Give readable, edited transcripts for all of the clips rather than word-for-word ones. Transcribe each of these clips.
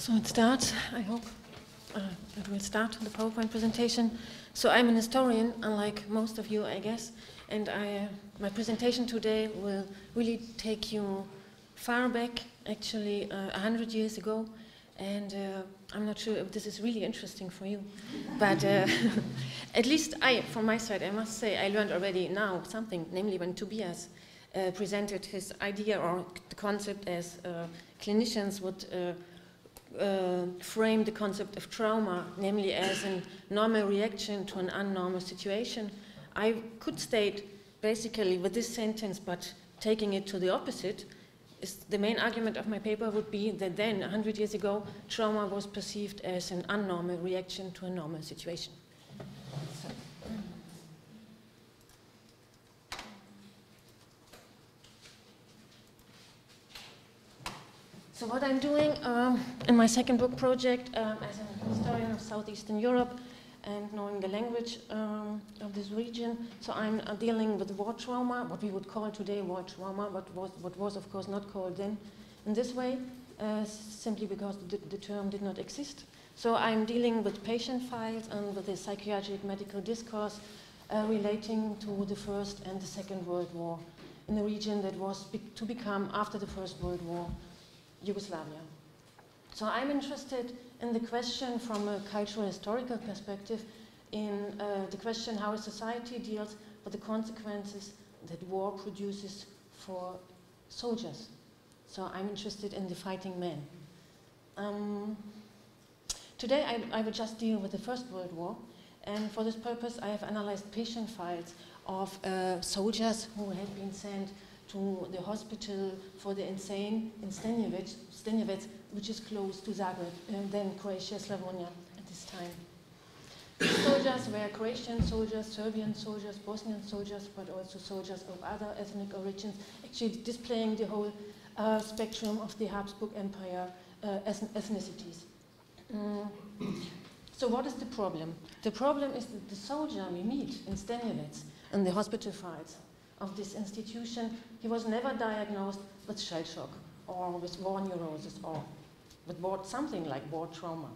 So it starts, I hope, it will start the PowerPoint presentation. So I'm an historian, unlike most of you, I guess, and my presentation today will really take you far back, actually 100 years ago, and I'm not sure if this is really interesting for you, but at least from my side, I must say I learned already now something, namely when Tobias presented his idea or the concept as clinicians would frame the concept of trauma, namely as a normal reaction to an unnormal situation. I could state basically with this sentence, but taking it to the opposite, is the main argument of my paper would be that then, 100 years ago, trauma was perceived as an unnormal reaction to a normal situation. So what I'm doing in my second book project as a historian of Southeastern Europe and knowing the language of this region, so I'm dealing with war trauma, what we would call today war trauma, but what was of course not called then in this way, simply because the term did not exist. So I'm dealing with patient files and with the psychiatric medical discourse relating to the First and the Second World War in the region that was to become, after the First World War, Yugoslavia. So I'm interested in the question from a cultural historical perspective in the question how a society deals with the consequences that war produces for soldiers. So I'm interested in the fighting men. Today I will just deal with the First World War, and for this purpose I have analyzed patient files of soldiers who had been sent to the hospital for the insane in Stenjevec, which is close to Zagreb, and then Croatia, Slavonia at this time. These soldiers were Croatian soldiers, Serbian soldiers, Bosnian soldiers, but also soldiers of other ethnic origins, actually displaying the whole spectrum of the Habsburg Empire ethnicities. So what is the problem? The problem is that the soldier we meet in Stenjevec, in the hospital files of this institution, he was never diagnosed with shell shock or with war neurosis or with something like war trauma.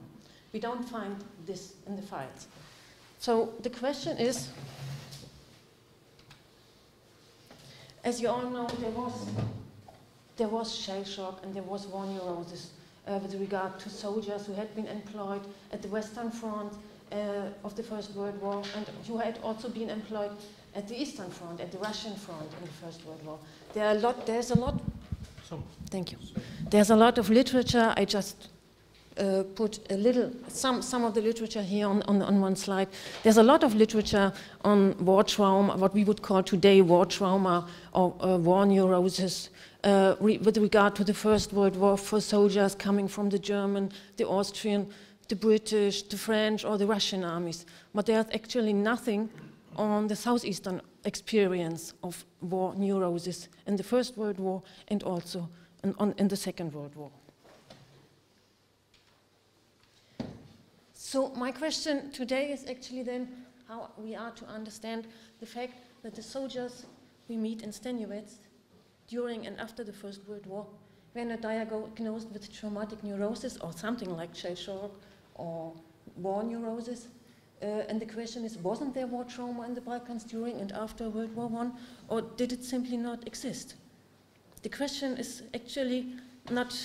We don't find this in the files. So the question is, as you all know, there was shell shock and there was war neurosis with regard to soldiers who had been employed at the Western Front of the First World War and who had also been employed at the Eastern Front, at the Russian Front in the First World War. There's a lot of literature. I just put a little, some of the literature here on one slide. There's a lot of literature on war trauma, what we would call today war trauma or war neurosis with regard to the First World War for soldiers coming from the German, the Austrian, the British, the French, or the Russian armies. But there's actually nothing on the southeastern experience of war neurosis in the First World War and also in the Second World War. So my question today is actually then how we are to understand the fact that the soldiers we meet in Stenjevec during and after the First World War were not diagnosed with traumatic neurosis or something like shell shock or war neurosis. And the question is, wasn't there war trauma in the Balkans during and after World War I, or did it simply not exist? The question is actually not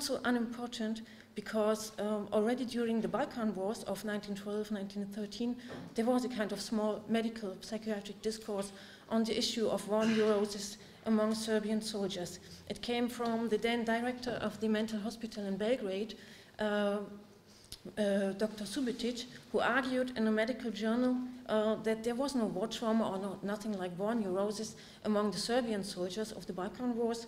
so unimportant, because already during the Balkan Wars of 1912, 1913, there was a kind of small medical psychiatric discourse on the issue of war neurosis among Serbian soldiers. It came from the then director of the mental hospital in Belgrade, Dr. Subotić, who argued in a medical journal that there was no war trauma or nothing like war neurosis among the Serbian soldiers of the Balkan Wars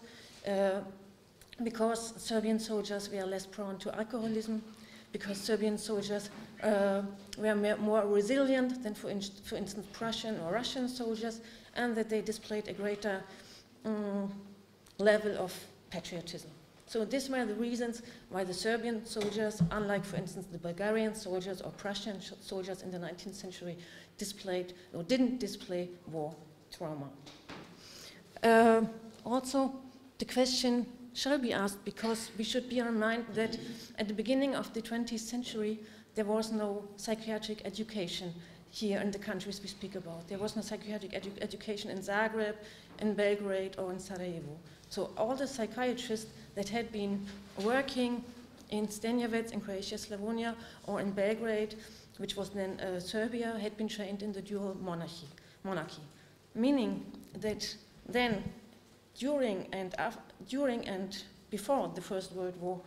because Serbian soldiers were less prone to alcoholism, because Serbian soldiers were more resilient than, for instance, Prussian or Russian soldiers, and that they displayed a greater level of patriotism. So these were the reasons why the Serbian soldiers, unlike, for instance, the Bulgarian soldiers or Prussian soldiers in the 19th century, displayed or didn't display war trauma. Also, the question shall be asked, because we should bear in mind that at the beginning of the 20th century there was no psychiatric education here in the countries we speak about. There was no psychiatric education in Zagreb, in Belgrade or in Sarajevo. So all the psychiatrists that had been working in Stenjevec, in Croatia, Slavonia, or in Belgrade, which was then Serbia, had been trained in the dual monarchy. Meaning that then, during and before the First World War,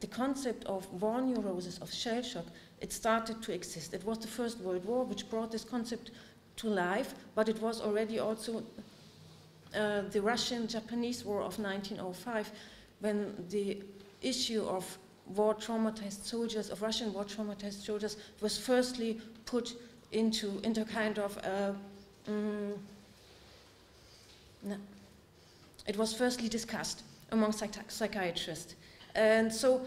the concept of war neurosis, of shell shock, it started to exist. It was the First World War which brought this concept to life, but it was already also the Russian-Japanese War of 1905, when the issue of war-traumatized soldiers, of Russian war-traumatized soldiers, was firstly put into kind of it was firstly discussed among psychiatrists. And so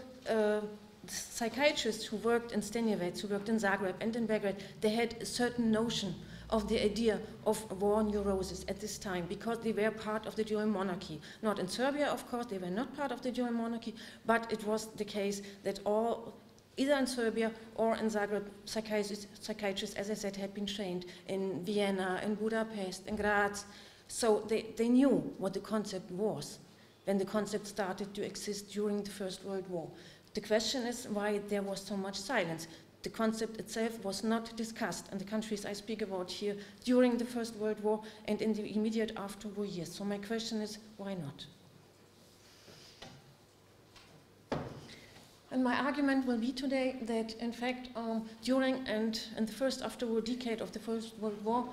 psychiatrists who worked in Stenjevec, who worked in Zagreb and in Belgrade, they had a certain notion of the idea of war neurosis at this time, because they were part of the dual monarchy. Not in Serbia, of course, they were not part of the dual monarchy, but it was the case that all, either in Serbia or in Zagreb, psychiatrists, as I said, had been trained in Vienna, in Budapest, in Graz. So they knew what the concept was when the concept started to exist during the First World War. The question is why there was so much silence. The concept itself was not discussed in the countries I speak about here during the First World War and in the immediate after-war years. So my question is, why not? And my argument will be today that, in fact, during and in the first after-war decade of the First World War,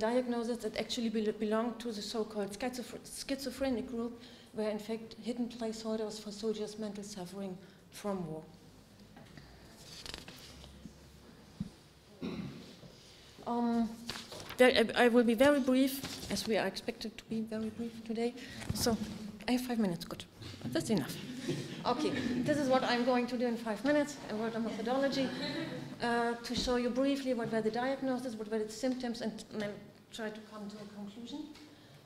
diagnoses that actually belong to the so-called schizophrenic group were, in fact, hidden placeholders for soldiers' mental suffering from war. I will be very brief, as we are expected to be very brief today. So I have 5 minutes, good. That's enough. Okay, this is what I'm going to do in 5 minutes, a word on methodology, to show you briefly what were the diagnoses, what were the symptoms, and then try to come to a conclusion.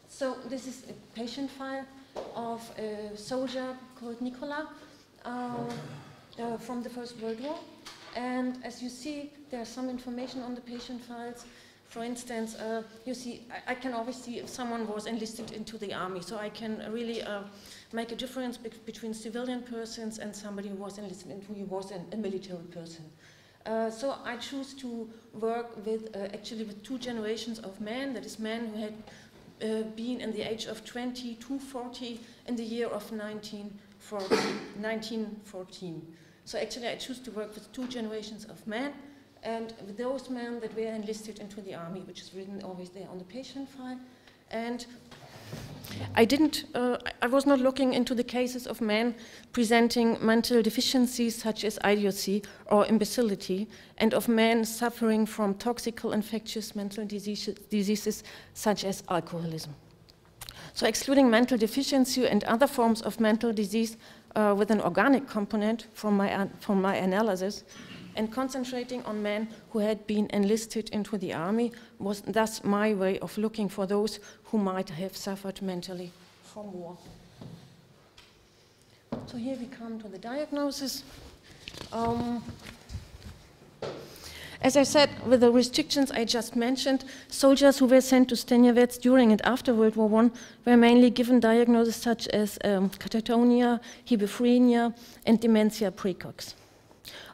So this is a patient file of a soldier called Nikola from the First World War. And as you see, there's some information on the patient files. For instance, you see, I can always see if someone was enlisted into the army, so I can really make a difference between civilian persons and somebody who was enlisted and who was a military person. So I choose to work with, actually with two generations of men, that is men who had been in the age of 20 to 40 in the year of 1914. So actually I choose to work with two generations of men, and with those men that were enlisted into the army, which is written always there on the patient file. And I didn't, I was not looking into the cases of men presenting mental deficiencies such as idiocy or imbecility, and of men suffering from toxical infectious mental diseases such as alcoholism. So excluding mental deficiency and other forms of mental disease with an organic component from my analysis, and concentrating on men who had been enlisted into the army was thus my way of looking for those who might have suffered mentally from war. So here we come to the diagnosis. As I said, with the restrictions I just mentioned, soldiers who were sent to Stenjevec during and after World War I were mainly given diagnoses such as catatonia, hebephrenia, and dementia precox.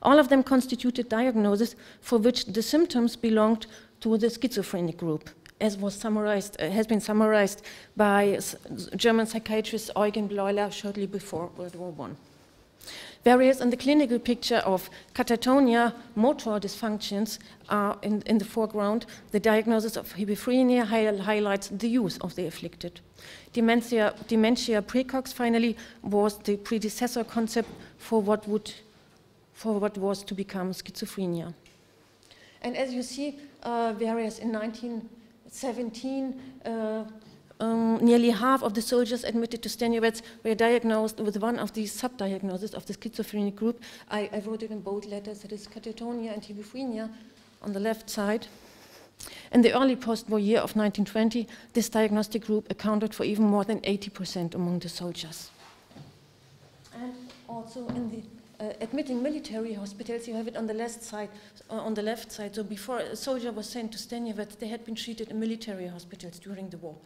All of them constituted diagnoses for which the symptoms belonged to the schizophrenic group, as was summarized, has been summarized by German psychiatrist Eugen Bleuler shortly before World War I. Various in the clinical picture of catatonia, motor dysfunctions are in the foreground. The diagnosis of hebephrenia highlights the youth of the afflicted. Dementia precox, finally, was the predecessor concept for what was to become schizophrenia. And as you see, whereas in 1917, nearly half of the soldiers admitted to Stenjevec were diagnosed with one of these subdiagnoses of the schizophrenic group. I wrote it in bold letters, that is catatonia and hebephrenia on the left side. In the early post-war year of 1920, this diagnostic group accounted for even more than 80% among the soldiers. also in the admitting military hospitals, you have it on the left side. So before a soldier was sent to Stenjevec, they had been treated in military hospitals during the war,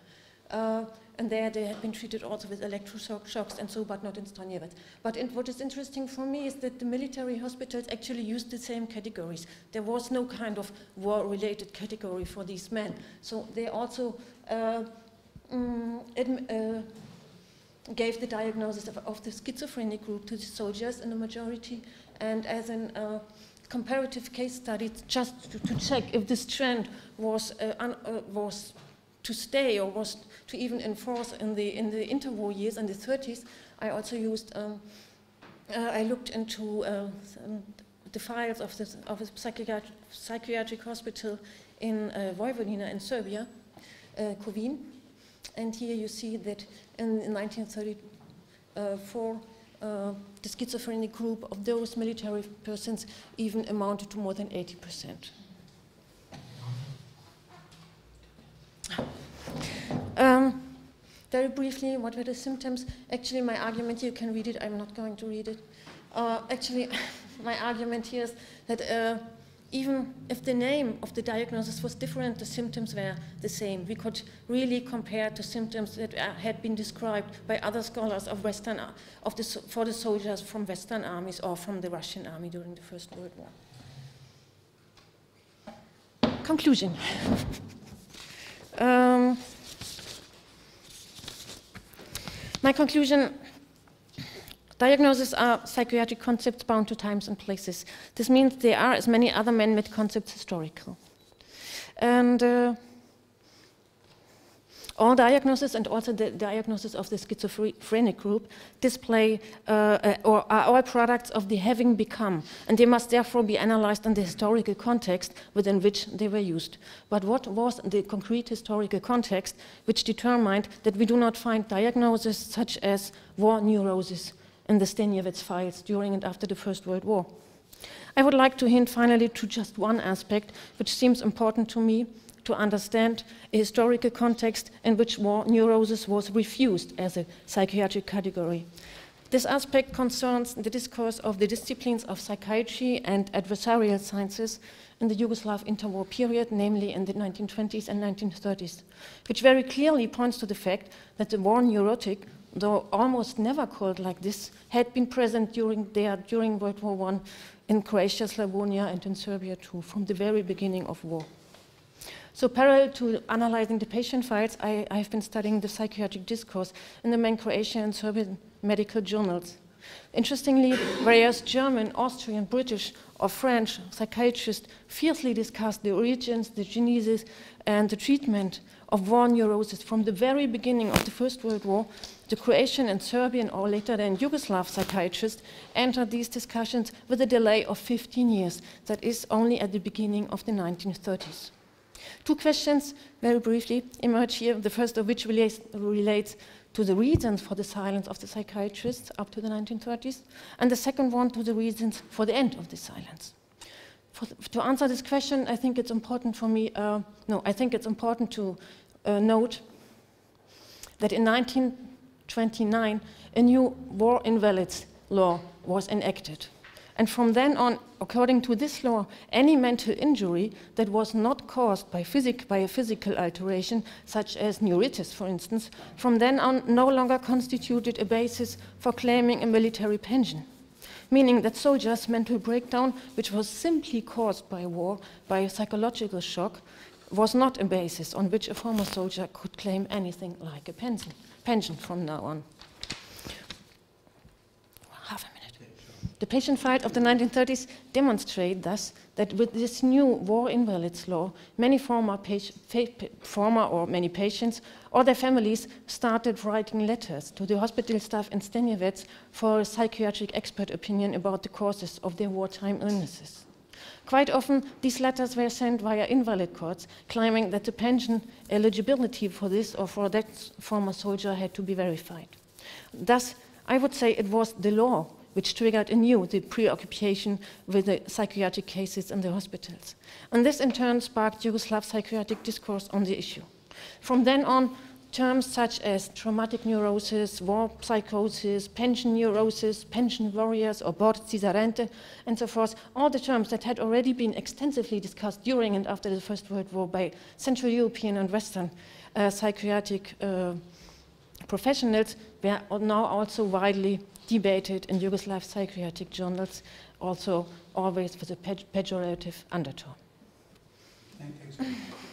and there they had been treated also with electroshocks and so, but not in Stenjevec. But what is interesting for me is that the military hospitals actually used the same categories. There was no kind of war-related category for these men, so they also gave the diagnosis of the schizophrenic group to the soldiers in the majority, and as a comparative case study, just to check if this trend was to stay or was to even enforce in the interwar years in the 30s. I also used I looked into the files of a psychiatric hospital in Vojvodina in Serbia, Kovin. And here you see that in 1934, the schizophrenic group of those military persons even amounted to more than 80%. Very briefly, what were the symptoms? Actually, my argument here, you can read it, I'm not going to read it. Actually, my argument here is that even if the name of the diagnosis was different, the symptoms were the same. We could really compare to symptoms that had been described by other scholars of for the soldiers from Western armies or from the Russian army during the First World War. Conclusion. My conclusion. Diagnoses are psychiatric concepts bound to times and places. This means they are, as many other man-made concepts, historical. And all diagnoses, and also the diagnosis of the schizophrenic group, display or are all products of the having become, and they must therefore be analyzed in the historical context within which they were used. But what was the concrete historical context which determined that we do not find diagnoses such as war neurosis in the Stenjevec files during and after the First World War? I would like to hint finally to just one aspect which seems important to me to understand a historical context in which war neurosis was refused as a psychiatric category. This aspect concerns the discourse of the disciplines of psychiatry and adversarial sciences in the Yugoslav interwar period, namely in the 1920s and 1930s, which very clearly points to the fact that the war neurotic, though almost never called like this, had been present during World War I in Croatia, Slavonia, and in Serbia too, from the very beginning of war. So parallel to analyzing the patient files, I have been studying the psychiatric discourse in the main Croatian and Serbian medical journals. Interestingly, various German, Austrian, British, or French psychiatrists fiercely discussed the origins, the genesis, and the treatment of war neurosis from the very beginning of the First World War. The Croatian and Serbian, or later than Yugoslav psychiatrists, entered these discussions with a delay of 15 years, that is only at the beginning of the 1930s. Two questions, very briefly, emerge here, the first of which relates to the reasons for the silence of the psychiatrists up to the 1930s, and the second one to the reasons for the end of the silence. To answer this question, I think it's important for me, I think it's important to note that in 1929, a new war invalids law was enacted. And from then on, according to this law, any mental injury that was not caused by a physical alteration, such as neuritis, for instance, from then on no longer constituted a basis for claiming a military pension, meaning that soldiers' mental breakdown, which was simply caused by war, by a psychological shock, was not a basis on which a former soldier could claim anything like a pension from now on. The patient files of the 1930s demonstrate thus that with this new war invalids law, many former patients or their families started writing letters to the hospital staff in Stenjevec for a psychiatric expert opinion about the causes of their wartime illnesses. Quite often, these letters were sent via invalid courts, claiming that the pension eligibility for this or for that former soldier had to be verified. Thus, I would say it was the law which triggered anew the preoccupation with the psychiatric cases in the hospitals. And this in turn sparked Yugoslav psychiatric discourse on the issue. From then on, terms such as traumatic neurosis, war psychosis, pension neurosis, pension warriors, or borci za rante, and so forth, all the terms that had already been extensively discussed during and after the First World War by Central European and Western psychiatric professionals were now also widely debated in Yugoslav psychiatric journals, also always with a pejorative undertone. Thank you.